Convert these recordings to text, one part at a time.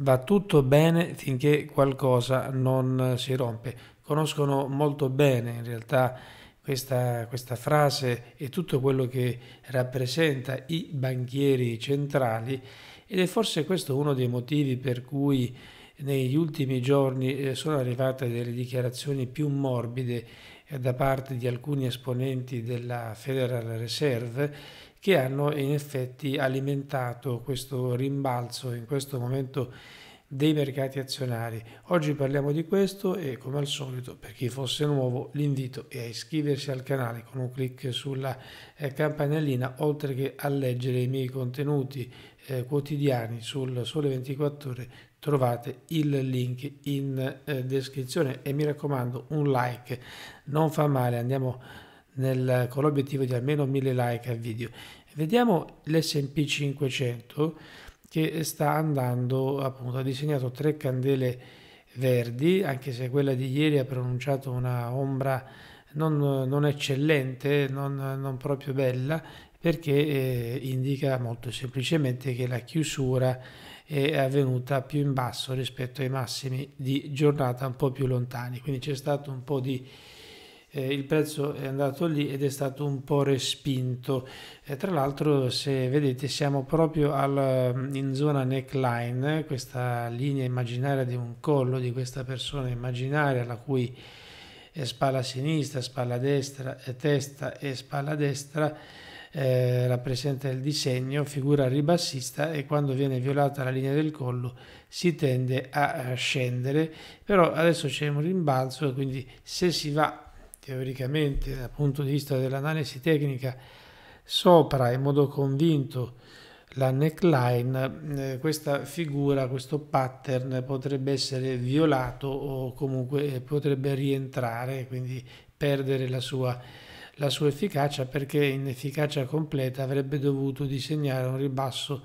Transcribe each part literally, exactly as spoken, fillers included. Va tutto bene finché qualcosa non si rompe. Conoscono molto bene in realtà questa, questa frase e tutto quello che rappresenta i banchieri centrali, ed è forse questo uno dei motivi per cui negli ultimi giorni sono arrivate delle dichiarazioni più morbide da parte di alcuni esponenti della Federal Reserve, che hanno in effetti alimentato questo rimbalzo in questo momento dei mercati azionari. Oggi parliamo di questo e, come al solito, per chi fosse nuovo l'invito è a iscriversi al canale con un clic sulla campanellina, oltre che a leggere i miei contenuti eh, quotidiani sul Sole ventiquattro Ore. Trovate il link in eh, descrizione e mi raccomando un like, non fa male, andiamo nel, con l'obiettivo di almeno mille like al video. Vediamo l'esse e pi cinquecento che sta andando, appunto ha disegnato tre candele verdi, anche se quella di ieri ha pronunciato una ombra non, non eccellente, non, non proprio bella, perché eh, indica molto semplicemente che la chiusura è avvenuta più in basso rispetto ai massimi di giornata un po' più lontani, quindi c'è stato un po' di Eh, il prezzo è andato lì ed è stato un po' respinto. Eh, tra l'altro, se vedete, siamo proprio al, in zona neckline, questa linea immaginaria di un collo di questa persona immaginaria, la cui spalla sinistra, spalla destra, e testa e spalla destra eh, rappresenta il disegno, figura ribassista, e quando viene violata la linea del collo si tende a scendere. Però adesso c'è un rimbalzo, quindi se si va teoricamente dal punto di vista dell'analisi tecnica sopra in modo convinto la neckline, eh, questa figura, questo pattern potrebbe essere violato o comunque potrebbe rientrare, quindi perdere la sua, la sua efficacia, perché in efficacia completa avrebbe dovuto disegnare un ribasso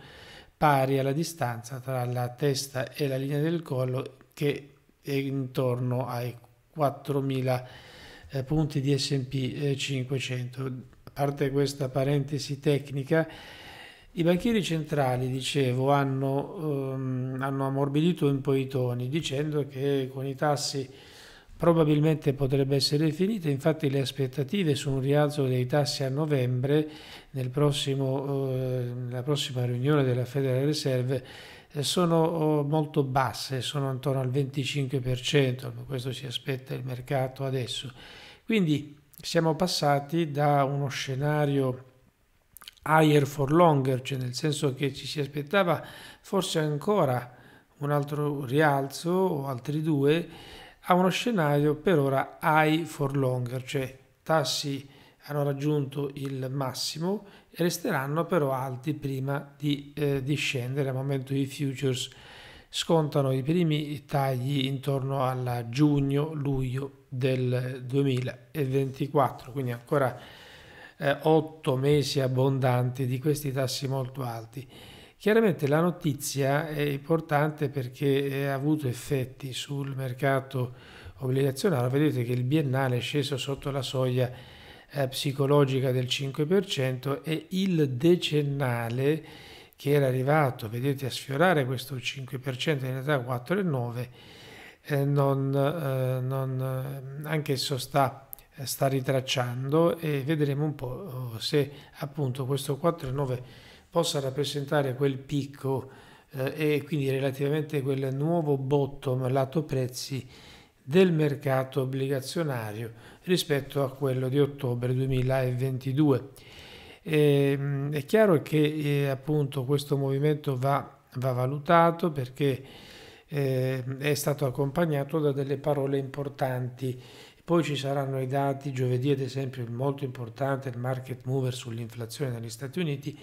pari alla distanza tra la testa e la linea del collo, che è intorno ai quattromila punti di esse e pi cinquecento. A parte questa parentesi tecnica, i banchieri centrali, dicevo, hanno, ehm, hanno ammorbidito un po' i toni dicendo che con i tassi probabilmente potrebbe essere finita. Infatti le aspettative su un rialzo dei tassi a novembre, nel prossimo, eh, nella prossima riunione della Federal Reserve, sono molto basse, sono intorno al venticinque per cento, questo si aspetta il mercato adesso. Quindi siamo passati da uno scenario higher for longer, cioè nel senso che ci si aspettava forse ancora un altro rialzo o altri due, a uno scenario per ora high for longer, cioè tassi hanno raggiunto il massimo e resteranno però alti prima di, eh, di scendere. Al momento i futures scontano i primi tagli intorno alla giugno-luglio del duemilaventiquattro, quindi ancora eh, otto mesi abbondanti di questi tassi molto alti. Chiaramente la notizia è importante perché ha avuto effetti sul mercato obbligazionario. Vedete che il biennale è sceso sotto la soglia psicologica del cinque per cento e il decennale, che era arrivato, vedete, a sfiorare questo cinque per cento, in realtà quattro virgola nove per cento, eh, non, eh, non, anche esso sta, sta ritracciando, e vedremo un po' se appunto questo quattro virgola nove possa rappresentare quel picco eh, e quindi relativamente quel nuovo bottom lato prezzi del mercato obbligazionario rispetto a quello di ottobre duemilaventidue. E, è chiaro che eh, appunto questo movimento va, va valutato, perché eh, è stato accompagnato da delle parole importanti. Poi ci saranno i dati giovedì, ad esempio molto importante il market mover sull'inflazione negli Stati Uniti,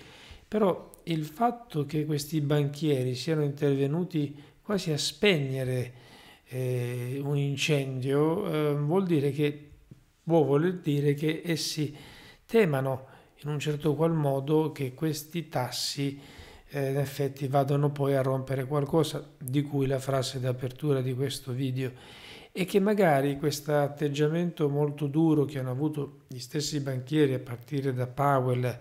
però il fatto che questi banchieri siano intervenuti quasi a spegnere Eh, un incendio eh, vuol dire che può voler dire che essi temano in un certo qual modo che questi tassi eh, in effetti vadano poi a rompere qualcosa, di cui la frase d'apertura di questo video, e che magari questo atteggiamento molto duro che hanno avuto gli stessi banchieri a partire da Powell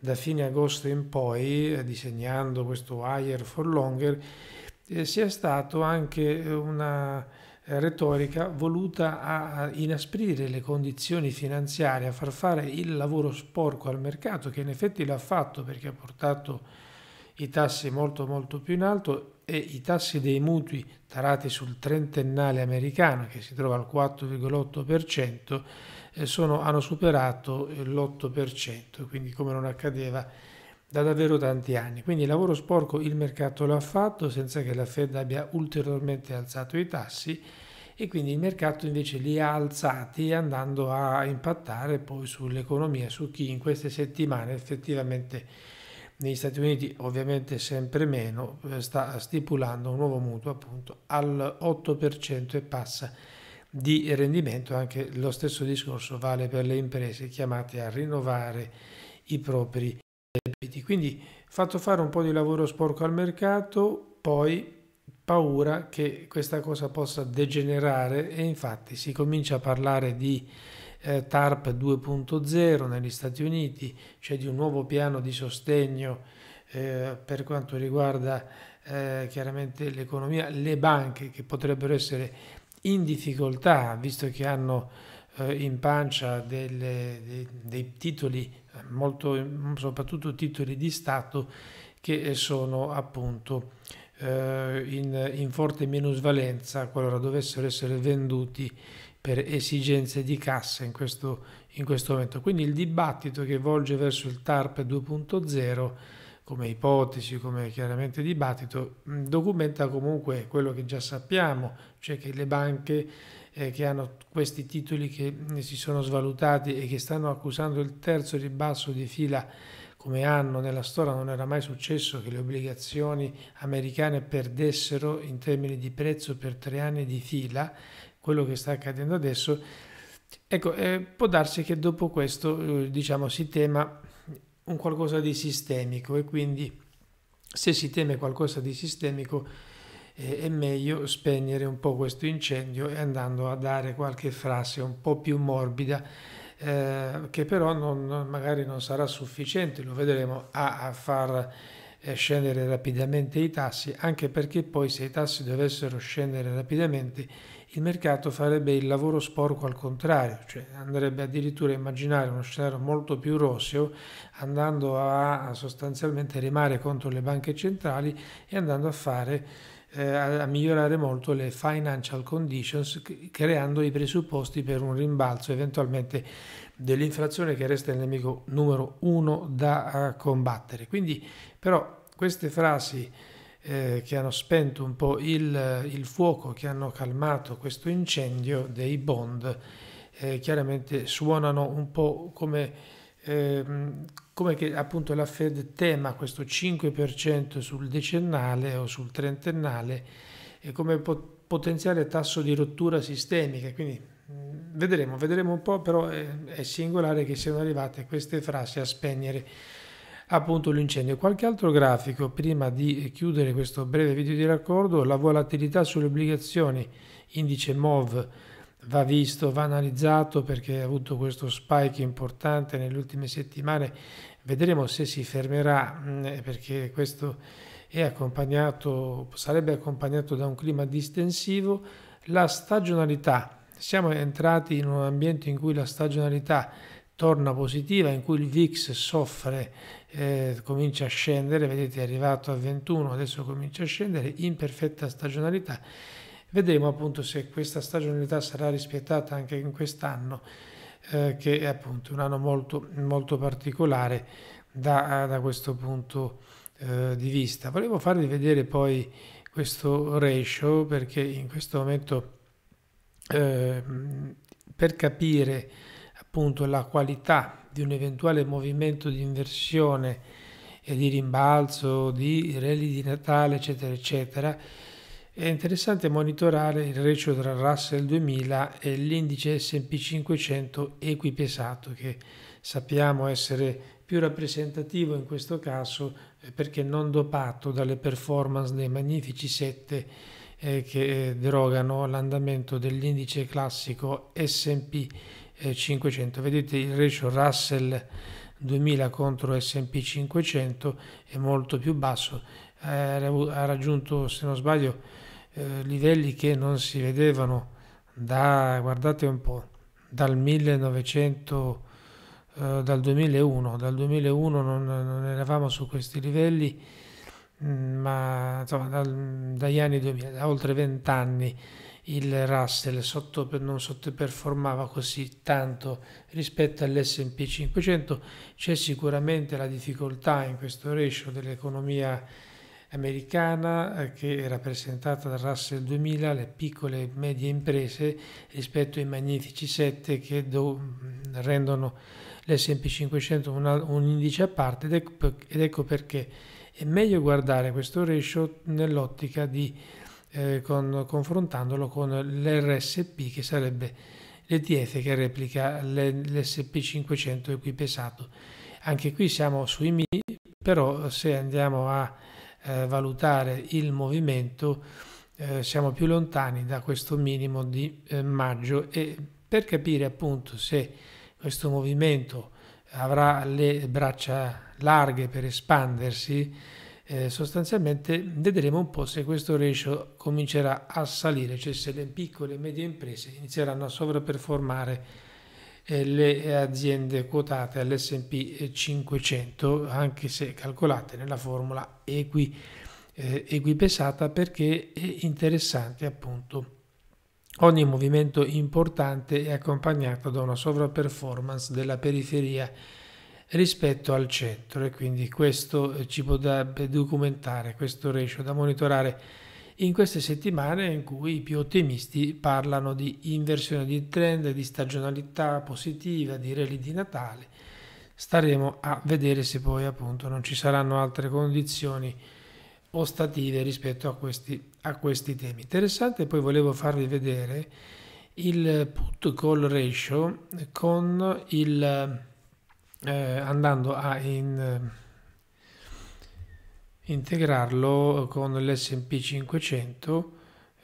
da fine agosto in poi, eh, disegnando questo higher for longer, eh, sia stato anche una retorica voluta a inasprire le condizioni finanziarie, a far fare il lavoro sporco al mercato, che in effetti l'ha fatto, perché ha portato i tassi molto molto più in alto, e i tassi dei mutui tarati sul trentennale americano, che si trova al quattro virgola otto per cento, sono, hanno superato l'otto per cento, quindi come non accadeva da davvero tanti anni. Quindi il lavoro sporco il mercato l'ha fatto senza che la Fed abbia ulteriormente alzato i tassi, e quindi il mercato invece li ha alzati, andando a impattare poi sull'economia, su chi in queste settimane effettivamente negli Stati Uniti, ovviamente sempre meno, sta stipulando un nuovo mutuo appunto al otto per cento e passa di rendimento. Anche lo stesso discorso vale per le imprese chiamate a rinnovare i propri debiti. Quindi fatto fare un po' di lavoro sporco al mercato, poi paura che questa cosa possa degenerare, e infatti si comincia a parlare di eh, TARP due punto zero negli Stati Uniti, cioè di un nuovo piano di sostegno eh, per quanto riguarda eh, chiaramente l'economia, le banche che potrebbero essere in difficoltà, visto che hanno eh, in pancia delle, dei, dei titoli, molto, soprattutto titoli di Stato, che sono appunto eh, in, in forte minusvalenza qualora dovessero essere venduti per esigenze di cassa in questo, in questo momento. Quindi il dibattito che volge verso il TARP due punto zero, come ipotesi, come chiaramente dibattito, documenta comunque quello che già sappiamo, cioè che le banche eh, che hanno questi titoli che si sono svalutati e che stanno accusando il terzo ribasso di fila come anno nella storia, non era mai successo che le obbligazioni americane perdessero in termini di prezzo per tre anni di fila, quello che sta accadendo adesso, ecco, eh, può darsi che dopo questo eh, diciamo si tema un qualcosa di sistemico, e quindi se si teme qualcosa di sistemico eh, è meglio spegnere un po' questo incendio e andando a dare qualche frase un po' più morbida eh, che però non, non, magari non sarà sufficiente, lo vedremo, a, a far eh, scendere rapidamente i tassi, anche perché poi se i tassi dovessero scendere rapidamente il mercato farebbe il lavoro sporco al contrario, cioè andrebbe addirittura a immaginare uno scenario molto più rosseo, andando a sostanzialmente remare contro le banche centrali e andando a fare eh, a migliorare molto le financial conditions, creando i presupposti per un rimbalzo eventualmente dell'inflazione, che resta il nemico numero uno da combattere. Quindi però queste frasi Eh, che hanno spento un po' il, il fuoco, che hanno calmato questo incendio dei bond, eh, chiaramente suonano un po' come, eh, come che appunto la Fed tema questo cinque per cento sul decennale o sul trentennale e come po- potenziale tasso di rottura sistemica. Quindi mh, vedremo, vedremo un po', però è, è singolare che siano arrivate queste frasi a spegnere appunto l'incendio. Qualche altro grafico prima di chiudere questo breve video di raccordo. La volatilità sulle obbligazioni, indice MOVE, va visto, va analizzato, perché ha avuto questo spike importante nelle ultime settimane. Vedremo se si fermerà, perché questo è accompagnato, sarebbe accompagnato da un clima distensivo. La stagionalità, siamo entrati in un ambiente in cui la stagionalità torna positiva, in cui il VIX soffre, eh, comincia a scendere, vedete è arrivato a ventuno, adesso comincia a scendere in perfetta stagionalità. Vedremo appunto se questa stagionalità sarà rispettata anche in quest'anno, eh, che è appunto un anno molto, molto particolare da, da questo punto eh, di vista. Volevo farvi vedere poi questo ratio, perché in questo momento eh, per capire appunto la qualità di un eventuale movimento di inversione e di rimbalzo, di rally di Natale, eccetera, eccetera, è interessante monitorare il ratio tra Russell duemila e l'indice S and P cinquecento equipesato, che sappiamo essere più rappresentativo in questo caso perché non dopato dalle performance dei Magnifici sette eh, che derogano l'andamento dell'indice classico S and P cinquecento. Vedete il ratio Russell duemila contro S and P cinquecento è molto più basso, ha raggiunto, se non sbaglio, eh, livelli che non si vedevano da, guardate un po', dal millenovecento, eh, dal duemilauno, dal duemilauno non, non eravamo su questi livelli, ma insomma, dal, dagli anni duemila, da oltre vent'anni il Russell sotto, non sottoperformava così tanto rispetto all'esse e pi cinquecento. C'è sicuramente la difficoltà in questo ratio dell'economia americana, che era rappresentata dal Russell duemila, le piccole e medie imprese, rispetto ai Magnifici sette che do, rendono l'esse e pi cinquecento una, un indice a parte, ed ecco, ed ecco perché è meglio guardare questo ratio nell'ottica di eh, con, confrontandolo con l'erre esse pi, che sarebbe l'e ti effe che replica l'esse e pi cinquecento equipesato. Anche qui siamo sui minimi, però se andiamo a eh, valutare il movimento eh, siamo più lontani da questo minimo di eh, maggio, e per capire appunto se questo movimento avrà le braccia larghe per espandersi, eh, sostanzialmente vedremo un po' se questo ratio comincerà a salire, cioè se le piccole e medie imprese inizieranno a sovraperformare eh, le aziende quotate all'esse e pi cinquecento, anche se calcolate nella formula equi, eh, equipesata, perché è interessante appunto. Ogni movimento importante è accompagnato da una sovraperformance della periferia rispetto al centro, e quindi questo ci può da documentare, questo ratio da monitorare in queste settimane in cui i più ottimisti parlano di inversione di trend, di stagionalità positiva, di rally di Natale. Staremo a vedere se poi appunto non ci saranno altre condizioni ostattive rispetto a questi, a questi temi. Interessante, poi volevo farvi vedere il put call ratio con il eh, andando a in, eh, integrarlo con l'esse e pi cinquecento,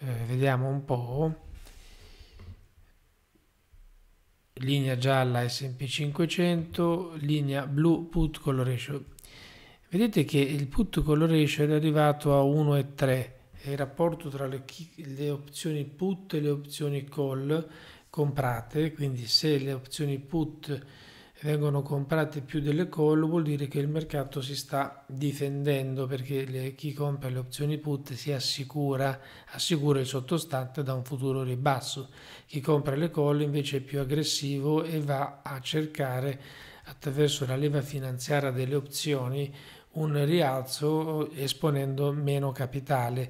eh, vediamo un po'. Linea gialla esse e pi cinquecento, linea blu put call ratio. Vedete che il put call ratio è arrivato a uno virgola tre, è il rapporto tra le, le opzioni put e le opzioni call comprate, quindi se le opzioni put vengono comprate più delle call vuol dire che il mercato si sta difendendo, perché le, chi compra le opzioni put si assicura, assicura il sottostante da un futuro ribasso, chi compra le call invece è più aggressivo e va a cercare attraverso la leva finanziaria delle opzioni un rialzo esponendo meno capitale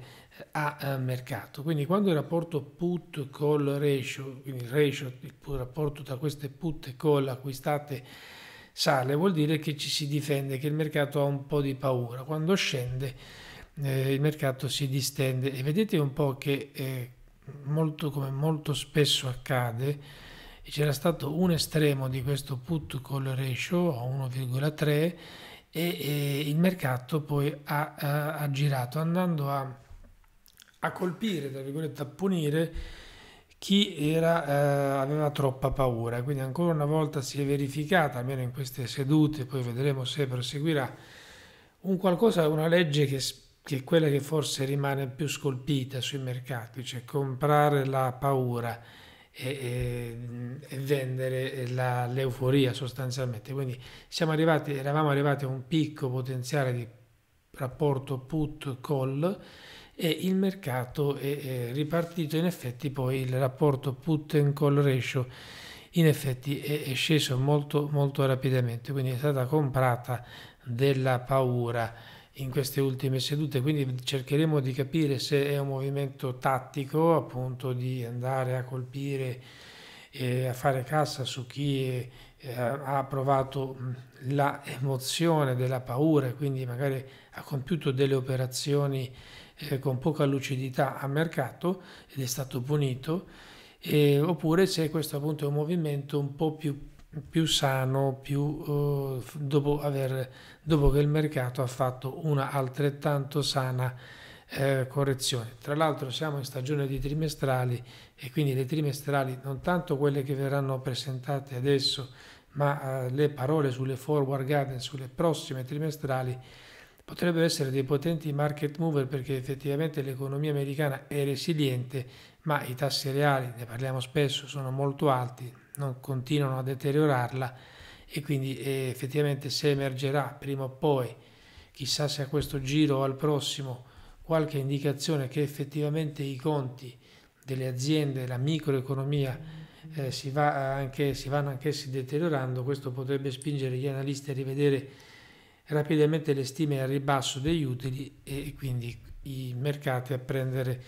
a mercato. Quindi quando il rapporto put call ratio, quindi il ratio, il rapporto tra queste put e call acquistate sale, vuol dire che ci si difende, che il mercato ha un po' di paura. Quando scende eh, il mercato si distende, e vedete un po' che eh, molto, come molto spesso accade, c'era stato un estremo di questo put call ratio a uno virgola tre e, e il mercato poi ha, ha, ha girato, andando a, a colpire, tra virgolette, a punire chi era, eh, aveva troppa paura. Quindi ancora una volta si è verificata, almeno in queste sedute, poi vedremo se proseguirà, un qualcosa, una legge che, che è quella che forse rimane più scolpita sui mercati, cioè comprare la paura E, e vendere l'euforia sostanzialmente. Quindi siamo arrivati, eravamo arrivati a un picco potenziale di rapporto put call e il mercato è, è ripartito. In effetti poi il rapporto put and call ratio in effetti è, è sceso molto molto rapidamente, quindi è stata comprata della paura in queste ultime sedute. Quindi cercheremo di capire se è un movimento tattico, appunto, di andare a colpire e a fare cassa su chi è, ha provato la emozione della paura e quindi magari ha compiuto delle operazioni con poca lucidità a mercato ed è stato punito, e, oppure se questo appunto è un movimento un po' più più sano, più eh, dopo, aver, dopo che il mercato ha fatto una altrettanto sana eh, correzione. Tra l'altro siamo in stagione di trimestrali, e quindi le trimestrali, non tanto quelle che verranno presentate adesso, ma eh, le parole sulle forward guidance, sulle prossime trimestrali, potrebbero essere dei potenti market mover, perché effettivamente l'economia americana è resiliente, ma i tassi reali, ne parliamo spesso, sono molto alti, non continuano a deteriorarla, e quindi eh, effettivamente se emergerà prima o poi, chissà se a questo giro o al prossimo, qualche indicazione che effettivamente i conti delle aziende, la microeconomia eh, si, va anche, si vanno anch'essi deteriorando, questo potrebbe spingere gli analisti a rivedere rapidamente le stime al ribasso degli utili e quindi i mercati a prendere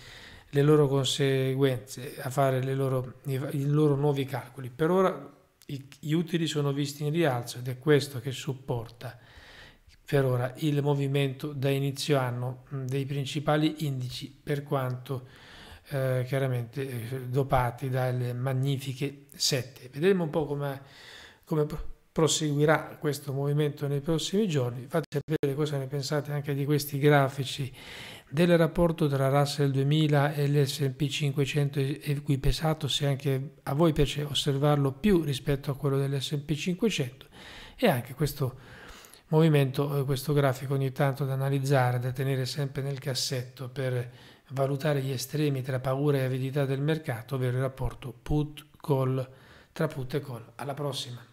le loro conseguenze, a fare le loro, i, i loro nuovi calcoli. Per ora i, gli utili sono visti in rialzo ed è questo che supporta per ora il movimento da inizio anno dei principali indici, per quanto eh, chiaramente dopati dalle Magnifiche sette. Vedremo un po' come, come proseguirà questo movimento nei prossimi giorni. Fate sapere cosa ne pensate anche di questi grafici del rapporto tra Russell duemila e l'esse e pi cinquecento equipesato, se anche a voi piace osservarlo più rispetto a quello dell'esse e pi cinquecento, e anche questo movimento, questo grafico ogni tanto da analizzare, da tenere sempre nel cassetto per valutare gli estremi tra paura e avidità del mercato, ovvero il rapporto put call tra put e call. Alla prossima!